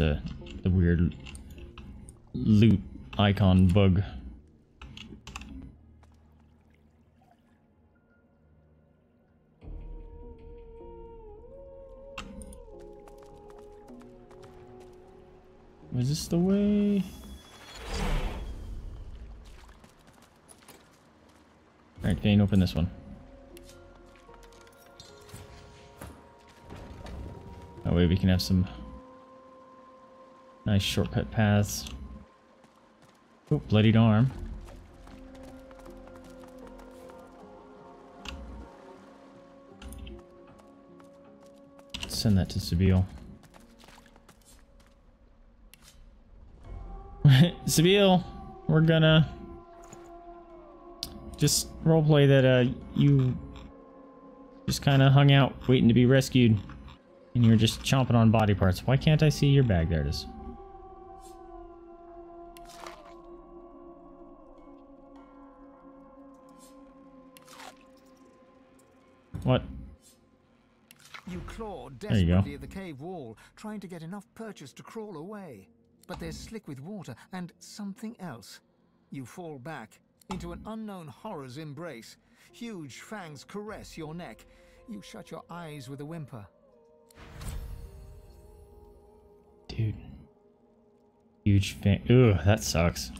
just a weird loot icon bug. Was this the way? Alright, can't open this one. That way we can have some nice shortcut paths. Oh, bloodied arm. Let's send that to Sebille. Sebille, we're gonna just roleplay that you just kind of hung out waiting to be rescued and you're just chomping on body parts. Why can't I see your bag? There it is. What? You clawed desperately at the cave wall, trying to get enough purchase to crawl away. But they're slick with water and something else. You fall back into an unknown horror's embrace. Huge fangs caress your neck. You shut your eyes with a whimper. Dude. Huge fang. Ooh, that sucks.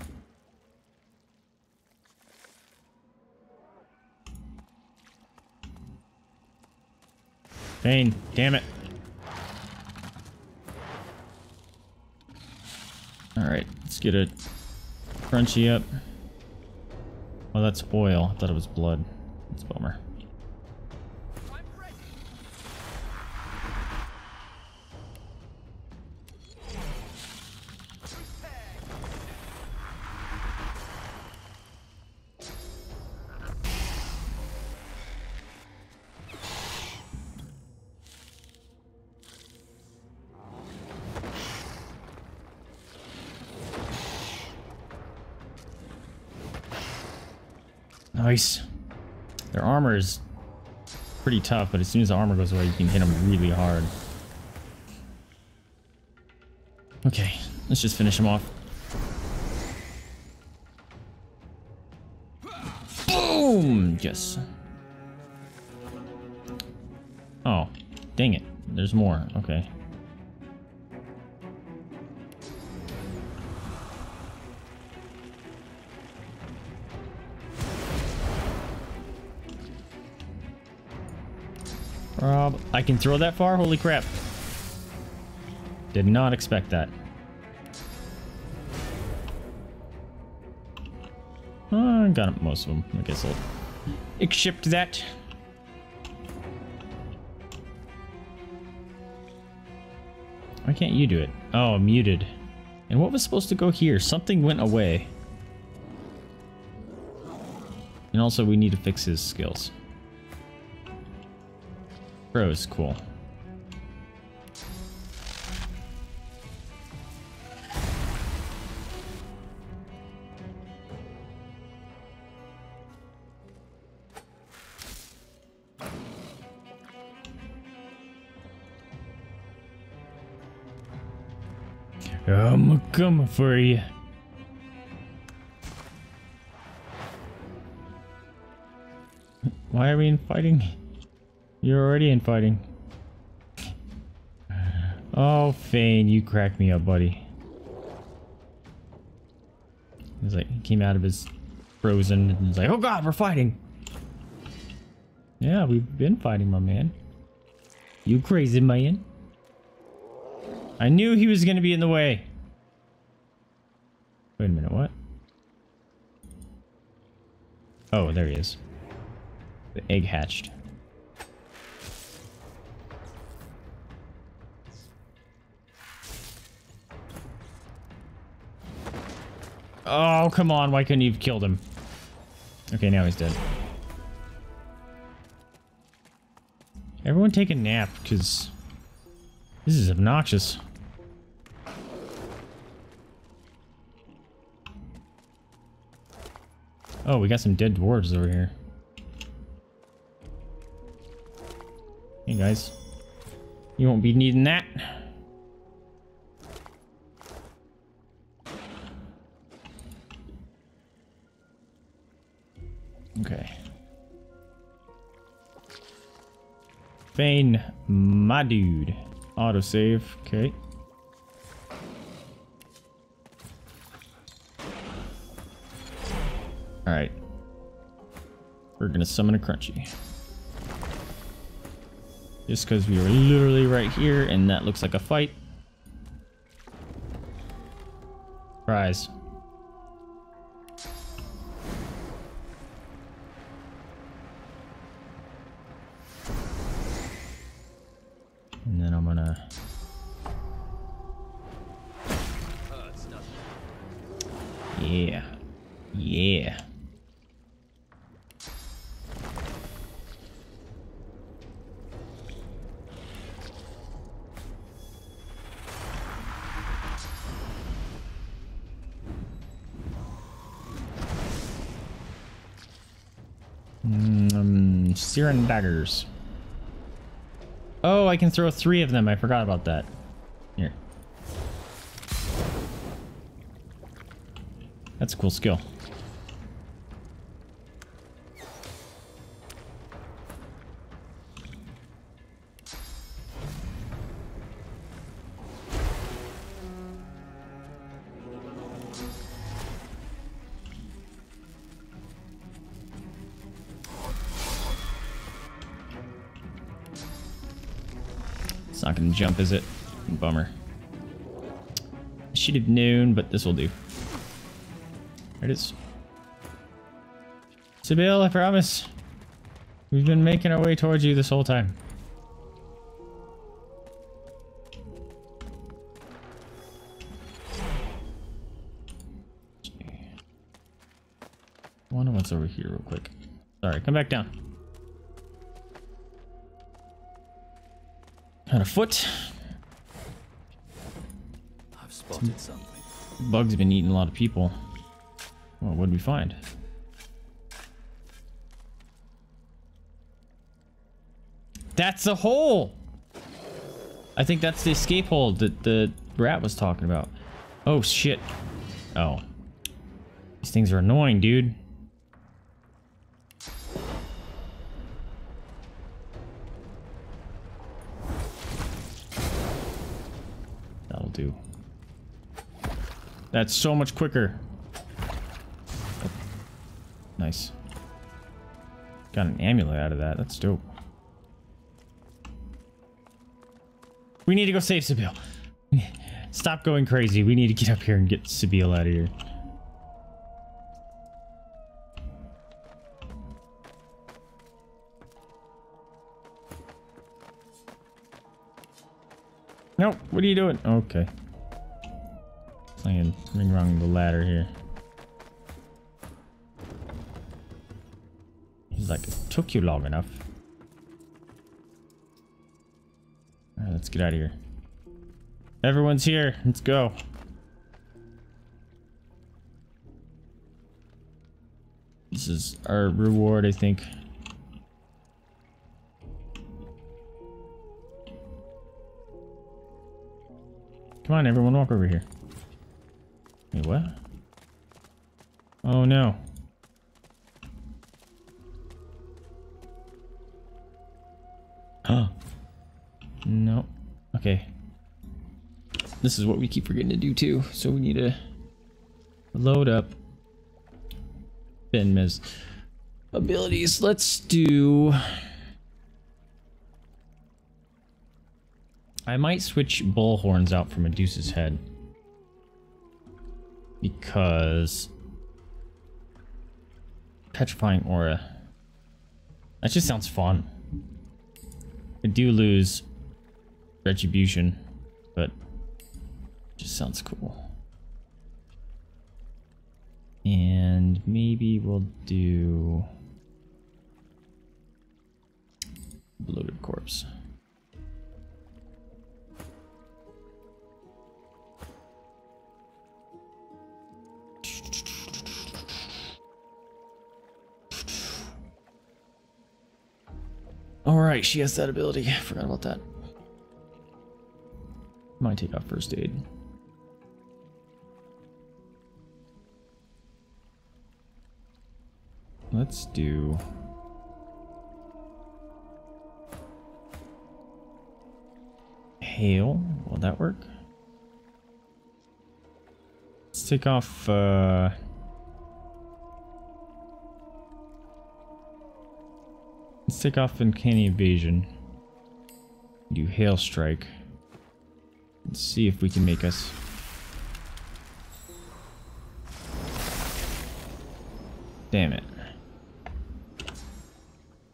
Fane, damn it. Alright, let's get a crunchy up. Well, that's oil. I thought it was blood. That's a bummer. I'm ready. Nice. Their armor is pretty tough, but as soon as the armor goes away, you can hit them really hard. Okay, let's just finish them off. Boom! Yes. Oh, dang it. There's more. Okay. Rob, I can throw that far? Holy crap. Did not expect that. I got most of them. I guess I'll accept that. Why can't you do it? Oh, I'm muted. And what was supposed to go here? Something went away. And also we need to fix his skills. Rose, cool. I'm coming for you. Why are we in fighting? You're already in fighting. Oh, Fane, you cracked me up, buddy. He's like, he came out of his frozen and he's like, oh god, we're fighting. Yeah, we've been fighting, my man. You crazy, man. I knew he was gonna be in the way. Wait a minute, what? Oh, there he is. The egg hatched. Oh, come on. Why couldn't you have killed him? Okay, now he's dead. Everyone take a nap, because this is obnoxious. Oh, we got some dead dwarves over here. Hey, guys. You won't be needing that. Okay. Fane, my dude. Autosave, okay. Alright. We're gonna summon a Crunchy. Just because we were literally right here and that looks like a fight. Rise. And then I'm gonna... Yeah. Yeah. Siren daggers. Oh, I can throw 3 of them. I forgot about that. Here. That's a cool skill. It's not gonna jump, is it? Bummer. Should have known, but this will do. There it is. Sebille, I promise. We've been making our way towards you this whole time. I wonder what's over here real quick. Sorry, come back down. Got a foot. I've spotted something. Bug's been eating a lot of people. Well, what did we find? That's a hole! I think that's the escape hole that the rat was talking about. Oh, shit. Oh. These things are annoying, dude. Do. That's so much quicker. Oh, nice. Got an amulet out of that. That's dope. We need to go save Sebille. Stop going crazy. We need to get up here and get Sebille out of here. Nope, what are you doing? Okay. Playing ring wrong the ladder here. He's like, it took you long enough. Alright, let's get out of here. Everyone's here, let's go. This is our reward, I think. Come on, everyone, walk over here. Wait, what? Oh, no. Huh. No. Okay. This is what we keep forgetting to do, too. So we need to load up Ben Miz abilities. Let's do... I might switch bull horns out for Medusa's head because petrifying aura. That just sounds fun. I do lose retribution, but it just sounds cool. And maybe we'll do bloated corpse. Alright, she has that ability. I forgot about that. Might take off first aid. Let's do... hail. Will that work? Let's take off... let's take off Uncanny Evasion. Do Hail Strike. Let's see if we can make us. Damn it.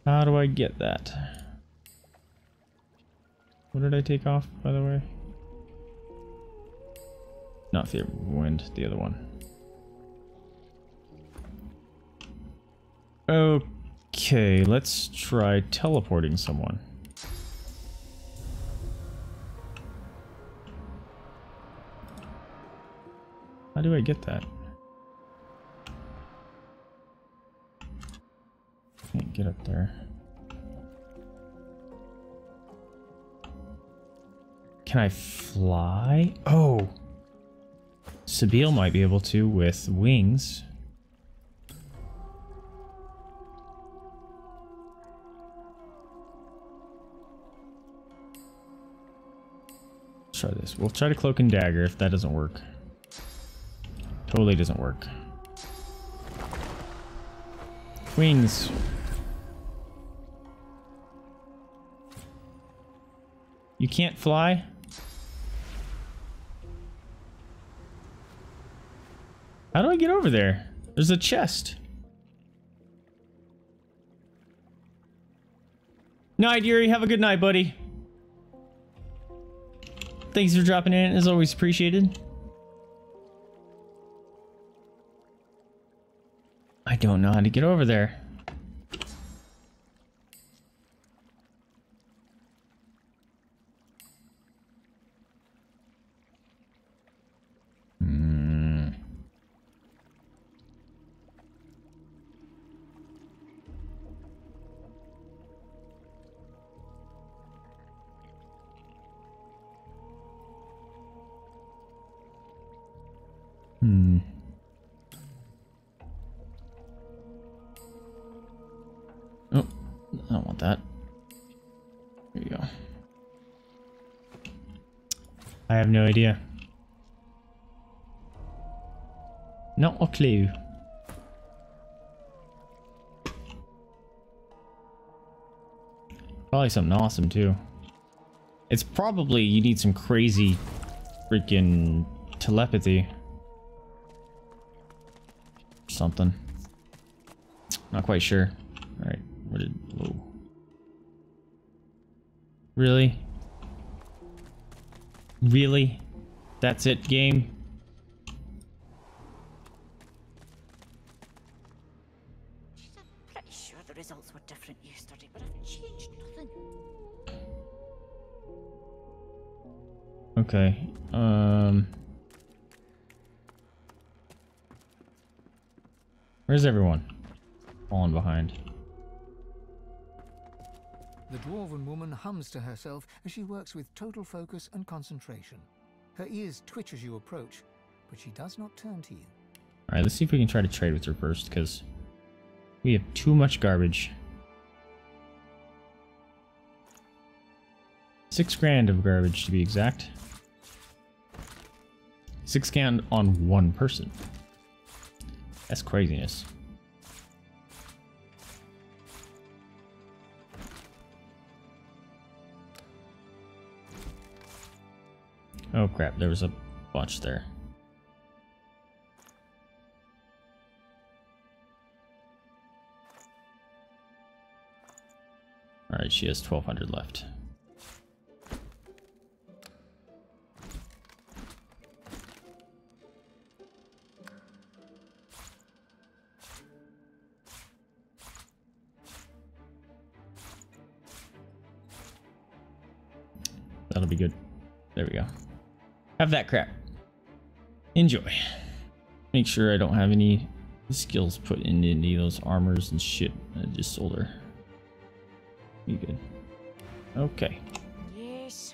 How do I get that? What did I take off, by the way? Not the wind, the other one. Okay. Okay, let's try teleporting someone. How do I get that? Can't get up there. Can I fly? Oh! Sebille might be able to with wings. Try this. We'll try to cloak and dagger. If that doesn't work, totally doesn't work. Wings. You can't fly? How do I get over there? There's a chest. Night, Yuri. Have a good night, buddy. Thanks for dropping in, as always, appreciated. I don't know how to get over there. Oh, I don't want that. Here you go. I have no idea. Not a clue. Probably something awesome too. It's probably you need some crazy freaking telepathy. Something. Not quite sure. Alright, where did... whoa. Really? Really? That's it, game? I'm pretty sure the results were different yesterday, but I've changed nothing. Okay, where's everyone? Falling behind. The dwarven woman hums to herself as she works with total focus and concentration. Her ears twitch as you approach, but she does not turn to you. Alright, let's see if we can try to trade with her first, because we have too much garbage. 6 grand of garbage, to be exact. 6 grand on one person. That's craziness. Oh crap, there was a bunch there. Alright, she has 1,200 left. That'll be good. There we go. Have that crap. Enjoy. Make sure I don't have any skills put in any of those armors and shit. I just sold her. You good? Okay. Yes.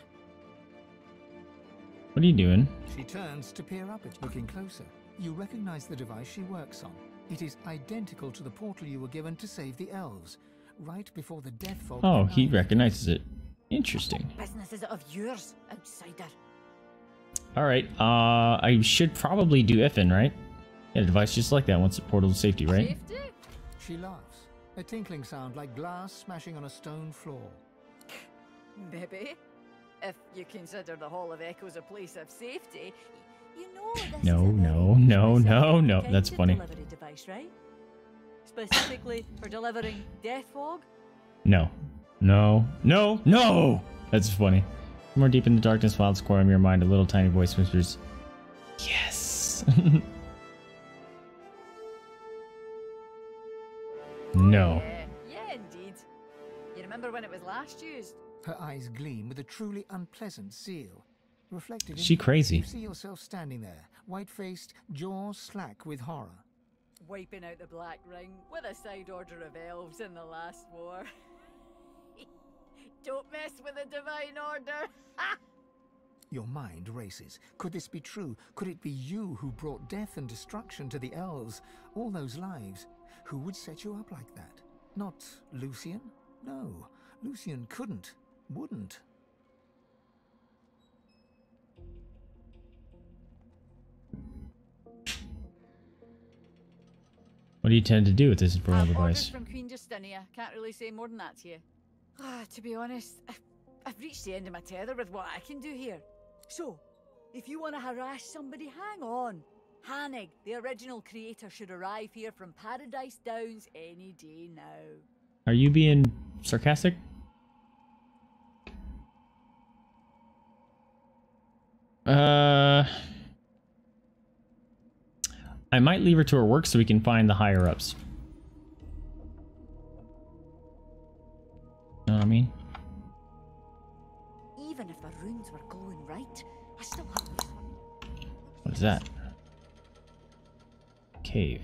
What are you doing? She turns to peer up. It's looking closer. You recognize the device she works on. It is identical to the portal you were given to save the elves, right before the death fog. Oh, he recognizes it. Interesting. What business is it of yours, outsider? All right. I should probably do Effin, right? Get advice just like that once the portal to safety, right? Safety? She laughs, a tinkling sound like glass smashing on a stone floor. Baby, if you consider the Hall of Echoes a place of safety, you know this. No. That's funny. Delivery device, right? Specifically for delivering death fog? No. That's funny. More deep in the darkness, wild squirm in your mind, a little tiny voice whispers, yes. No. Yeah, indeed. You remember when it was last used? Her eyes gleam with a truly unpleasant zeal. Reflected in crazy. You see yourself standing there, white-faced, jaw slack with horror. Wiping out the Black Ring with a side order of elves in the last war. Don't mess with the divine order. Your mind races. Could this be true? Could it be you who brought death and destruction to the elves? All those lives. Who would set you up like that? Not Lucian? No. Lucian couldn't. Wouldn't. What do you intend to do with this infernal device? From Queen Justinia. Can't really say more than that to you. To be honest, I've reached the end of my tether with what I can do here. So, if you want to harass somebody, hang on. Hanig, the original creator, should arrive here from Paradise Downs any day now. Are you being sarcastic? I might leave her to her work so we can find the higher-ups. Know what I mean? Even if the runes were glowing right, I still have... What is that? Cave.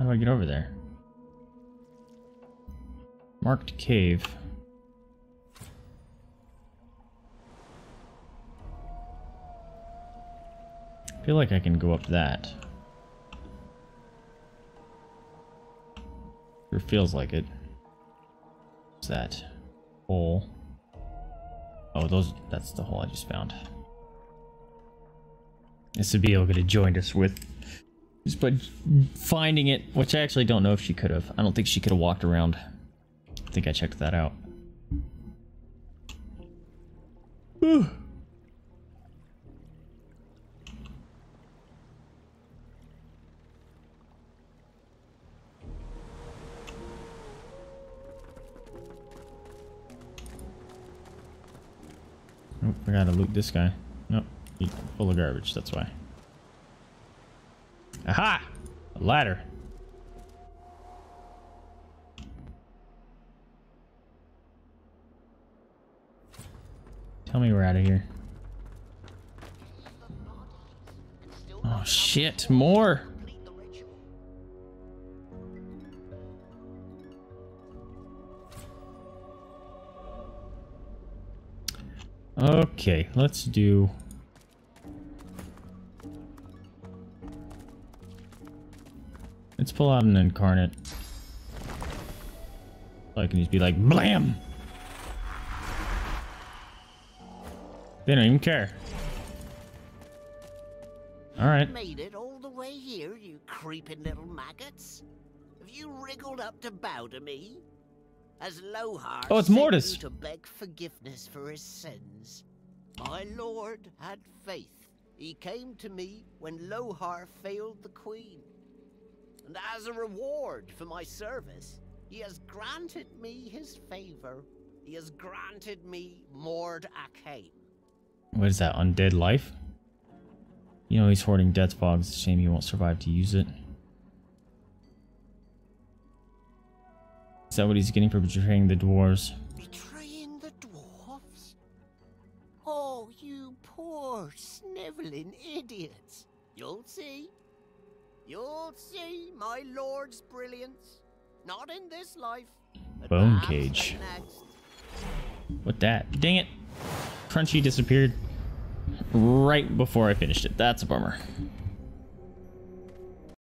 How do I get over there? Marked cave. I feel like I can go up that. Sure feels like it. What's that? Hole. Oh, that's the hole I just found. And Sebille could have joined us with just by finding it, which I actually don't know if she could have. I don't think she could have walked around. I think I checked that out. Whew. Oh, I gotta loot this guy. Nope. He's full of garbage, that's why. Aha! A ladder. Tell me we're out of here. Oh shit, more! Okay, let's do... Let's pull out an incarnate. I can just be like, BLAM! They don't even care. Alright. Made it all the way here, you creeping little maggots. Have you wriggled up to bow to me? As Lohar it's Mordus. Sent you to beg forgiveness for his sins. My lord had faith. He came to me when Lohar failed the queen. And as a reward for my service, he has granted me his favor. He has granted me Mord Akheim. What is that, undead life? You know he's hoarding death fogs. It's a shame he won't survive to use it. Is that what he's getting for betraying the dwarves? Betraying the dwarves? Oh, you poor, sniveling idiots. You'll see. You'll see my lord's brilliance. Not in this life. Bone cage. What that? Dang it. Crunchy disappeared right before I finished it. That's a bummer.